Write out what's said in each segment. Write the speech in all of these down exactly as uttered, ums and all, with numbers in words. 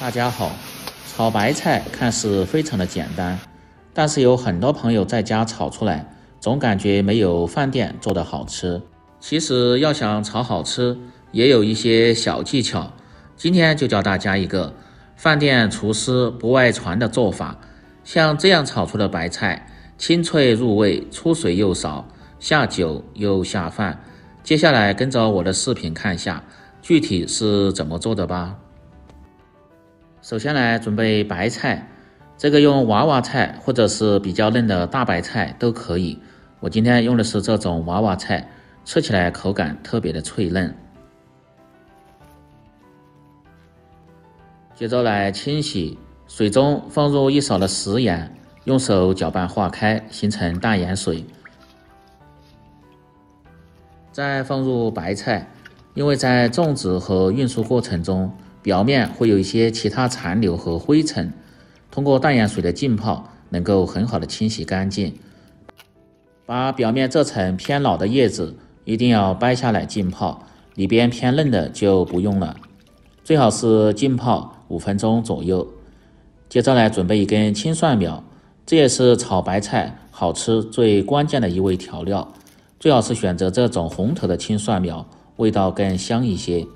大家好，炒白菜看似非常的简单，但是有很多朋友在家炒出来，总感觉没有饭店做的好吃。其实要想炒好吃，也有一些小技巧。今天就教大家一个饭店厨师不外传的做法。像这样炒出的白菜，清脆入味，出水又少，下酒又下饭。接下来跟着我的视频看下具体是怎么做的吧。首先来准备白菜，这个用娃娃菜或者是比较嫩的大白菜都可以。我今天用的是这种娃娃菜，吃起来口感特别的脆嫩。接着来清洗，水中放入一勺的食盐，用手搅拌化开，形成淡盐水。再放入白菜，因为在种植和运输过程中，表面会有一些其他残留和灰尘，通过淡盐水的浸泡能够很好的清洗干净。把表面这层偏老的叶子一定要掰下来浸泡，里边偏嫩的就不用了，最好是浸泡五分钟左右。接着来准备一根青蒜苗，这也是炒白菜好吃最关键的一味调料，最好是选择这种红头的青蒜苗，味道更香一些。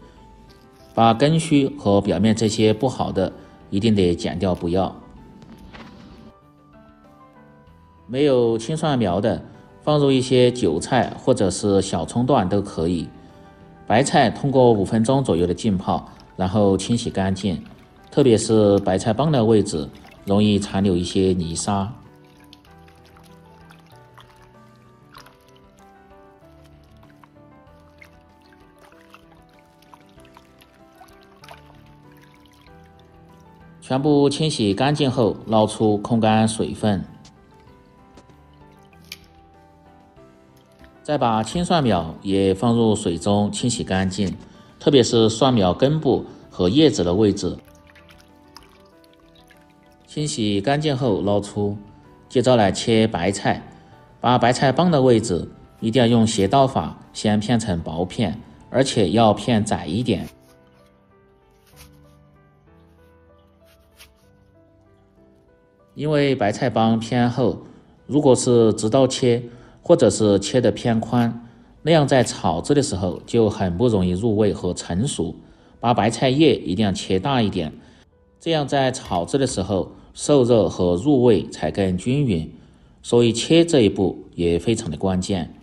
把根须和表面这些不好的一定得剪掉不要。没有青蒜苗的，放入一些韭菜或者是小葱段都可以。白菜通过五分钟左右的浸泡，然后清洗干净，特别是白菜帮的位置容易残留一些泥沙。全部清洗干净后，捞出控干水分。再把青蒜苗也放入水中清洗干净，特别是蒜苗根部和叶子的位置。清洗干净后捞出，接着来切白菜，把白菜帮的位置一定要用斜刀法先片成薄片，而且要片窄一点。因为白菜帮偏厚，如果是直刀切或者是切得偏宽，那样在炒制的时候就很不容易入味和成熟。把白菜叶一定要切大一点，这样在炒制的时候受热和入味才更均匀，所以切这一步也非常的关键。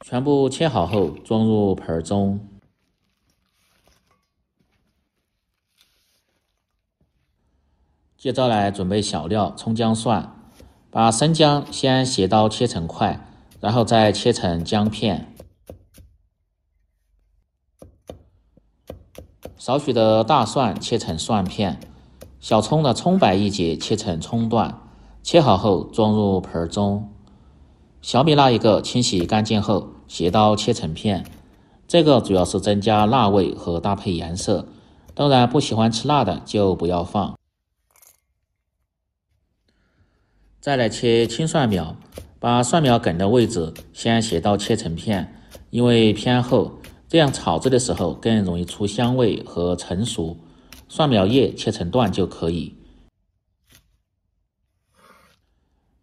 全部切好后装入盆中。接着来准备小料葱姜蒜，把生姜先斜刀切成块，然后再切成姜片。少许的大蒜切成蒜片，小葱的葱白一节切成葱段，切好后装入盆中。小米辣一个清洗干净后斜刀切成片，这个主要是增加辣味和搭配颜色，当然不喜欢吃辣的就不要放。再来切青蒜苗，把蒜苗梗的位置先斜刀切成片，因为偏厚，这样炒制的时候更容易出香味和成熟。蒜苗叶切成段就可以。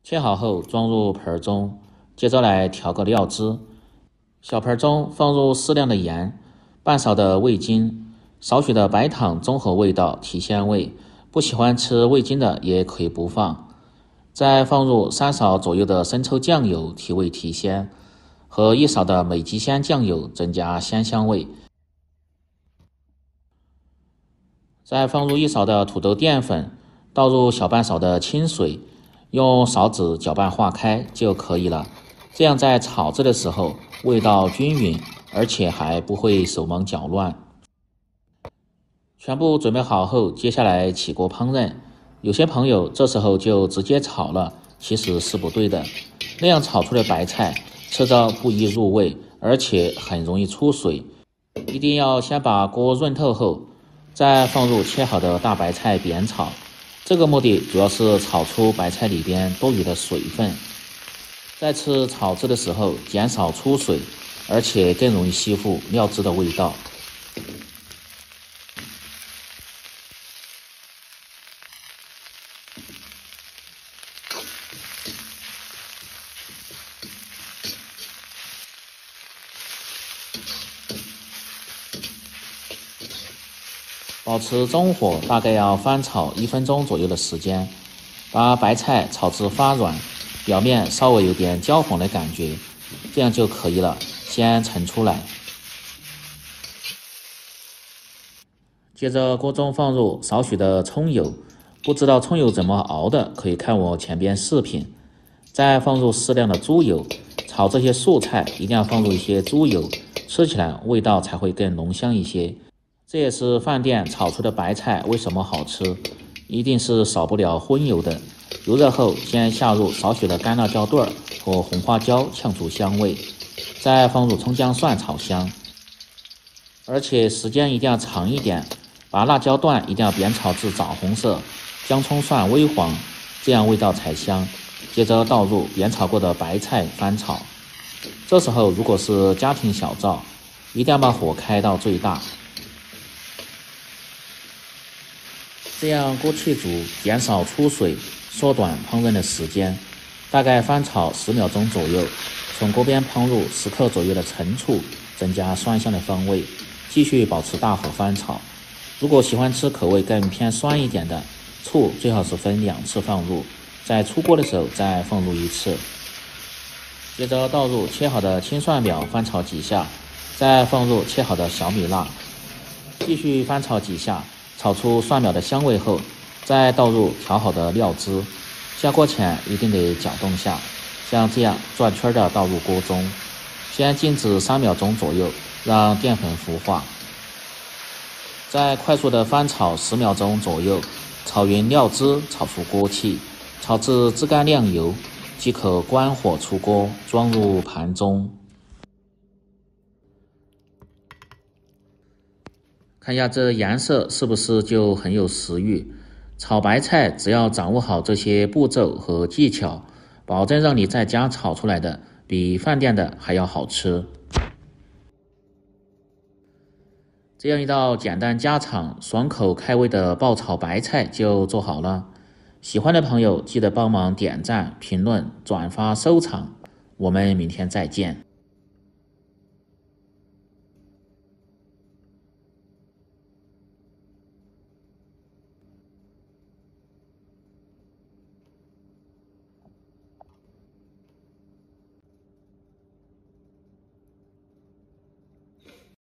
切好后装入盆中，接着来调个料汁。小盆中放入适量的盐，半勺的味精，少许的白糖中和味道提鲜味，不喜欢吃味精的也可以不放。再放入三勺左右的生抽酱油提味提鲜，和一勺的美极鲜酱油增加鲜香味。再放入一勺的土豆淀粉，倒入小半勺的清水，用勺子搅拌化开就可以了。这样在炒制的时候味道均匀，而且还不会手忙脚乱。全部准备好后，接下来起锅烹饪。有些朋友这时候就直接炒了，其实是不对的，那样炒出的白菜吃着不易入味，而且很容易出水。一定要先把锅润透后，再放入切好的大白菜煸炒，这个目的主要是炒出白菜里边多余的水分。在吃草汁的时候减少出水，而且更容易吸附料汁的味道。保持中火，大概要翻炒一分钟左右的时间，把白菜炒至发软，表面稍微有点焦红的感觉，这样就可以了，先盛出来。接着锅中放入少许的葱油，不知道葱油怎么熬的，可以看我前边视频。再放入适量的猪油，炒这些素菜一定要放入一些猪油，吃起来味道才会更浓香一些。这也是饭店炒出的白菜为什么好吃，一定是少不了荤油的。油热后，先下入少许的干辣椒段和红花椒呛出香味，再放入葱姜蒜炒香，而且时间一定要长一点，把辣椒段一定要煸炒至枣红色，姜葱蒜微黄，这样味道才香。接着倒入煸炒过的白菜翻炒。这时候如果是家庭小灶，一定要把火开到最大，这样锅气足，减少出水，缩短烹饪的时间。大概翻炒十秒钟左右，从锅边烹入十克左右的陈醋，增加酸香的风味，继续保持大火翻炒。如果喜欢吃口味更偏酸一点的，醋最好是分两次放入，在出锅的时候再放入一次。接着倒入切好的青蒜苗翻炒几下，再放入切好的小米辣，继续翻炒几下，炒出蒜苗的香味后，再倒入调好的料汁，下锅前一定得搅动下，像这样转圈的倒入锅中，先静止三秒钟左右，让淀粉糊化，再快速的翻炒十秒钟左右，炒匀料汁，炒出锅气，炒至汁干亮油，即可关火出锅，装入盘中。看一下这颜色是不是就很有食欲？炒白菜只要掌握好这些步骤和技巧，保证让你在家炒出来的比饭店的还要好吃。这样一道简单家常、爽口开胃的爆炒白菜就做好了。喜欢的朋友记得帮忙点赞、评论、转发、收藏。我们明天再见。